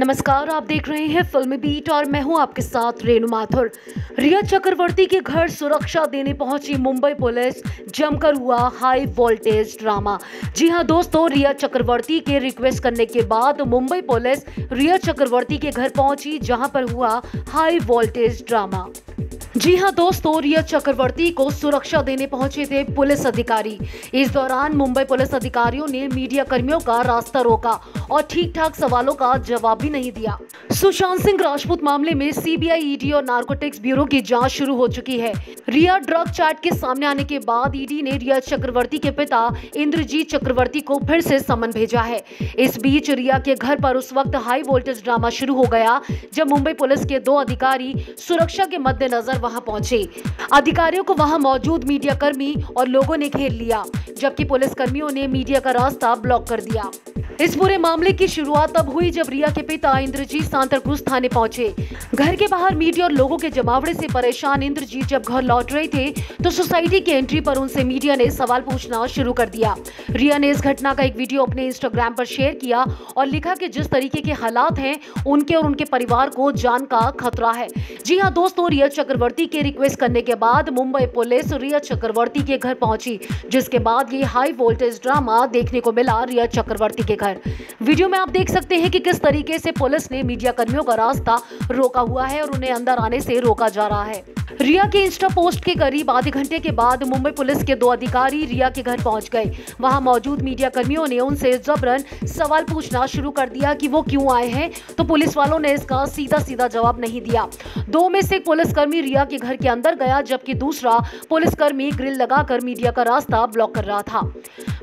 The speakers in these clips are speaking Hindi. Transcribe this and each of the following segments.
नमस्कार, आप देख रहे हैं फिल्मी बीट और मैं हूं आपके साथ रेणु माथुर। रिया चक्रवर्ती के घर सुरक्षा देने पहुंची मुंबई पुलिस, जमकर हुआ हाई वोल्टेज ड्रामा। जी हां दोस्तों, रिया चक्रवर्ती के रिक्वेस्ट करने के बाद मुंबई पुलिस रिया चक्रवर्ती के घर पहुंची, जहां पर हुआ हाई वोल्टेज ड्रामा। जी हां दोस्तों, रिया चक्रवर्ती को सुरक्षा देने पहुंचे थे पुलिस अधिकारी। इस दौरान मुंबई पुलिस अधिकारियों ने मीडिया कर्मियों का रास्ता रोका और ठीक ठाक सवालों का जवाब भी नहीं दिया। सुशांत सिंह राजपूत मामले में सीबीआई, ईडी और नारकोटिक्स ब्यूरो की जांच शुरू हो चुकी है। रिया ड्रग चैट के सामने आने के बाद ईडी ने रिया चक्रवर्ती के पिता इंद्रजीत चक्रवर्ती को फिर से समन भेजा है। इस बीच रिया के घर पर उस वक्त हाई वोल्टेज ड्रामा शुरू हो गया जब मुंबई पुलिस के दो अधिकारी सुरक्षा के मद्देनजर वहां पहुंचे। अधिकारियों को वहां मौजूद मीडिया कर्मी और लोगों ने घेर लिया, जबकि पुलिस कर्मियों ने मीडिया का रास्ता ब्लॉक कर दिया। इस पूरे मामले की शुरुआत तब हुई जब रिया के पिता इंद्रजीत सांतरपुर थाने पहुंचे। घर के बाहर मीडिया और लोगों के जमावड़े से परेशान इंद्रजीत जब घर लौट रहे थे तो सोसाइटी के एंट्री पर उनसे मीडिया ने सवाल पूछना शुरू कर दिया। रिया ने इस घटना का एक वीडियो अपने इंस्टाग्राम पर शेयर किया और लिखा कि जिस तरीके के हालात हैं, उनके और उनके परिवार को जान का खतरा है। जी हाँ दोस्तों, रिया चक्रवर्ती के रिक्वेस्ट करने के बाद मुंबई पुलिस रिया चक्रवर्ती के घर पहुंची, जिसके बाद ये हाई वोल्टेज ड्रामा देखने को मिला रिया चक्रवर्ती के। वीडियो में आप देख सकते हैं कि किस तरीके से पुलिस ने मीडिया कर्मियों का रास्ता रोका हुआ है और उन्हें अंदर आने से रोका जा रहा है। रिया के इंस्टा पोस्ट के करीब आधे घंटे के बाद मुंबई पुलिस के दो अधिकारी रिया के घर पहुंच गए। वहां मौजूद मीडिया कर्मियों ने उनसे जबरन सवाल पूछना शुरू कर दिया कि वो क्यों आए हैं, तो पुलिस वालों ने इसका सीधा सीधा जवाब नहीं दिया। दो में से एक पुलिसकर्मी रिया के घर के अंदर गया, जबकि दूसरा पुलिसकर्मी ग्रिल लगाकर मीडिया का रास्ता ब्लॉक कर रहा था।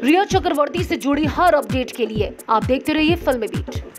रिया चक्रवर्ती से जुड़ी हर अपडेट के लिए आप देखते रहिए फिल्मी बीट।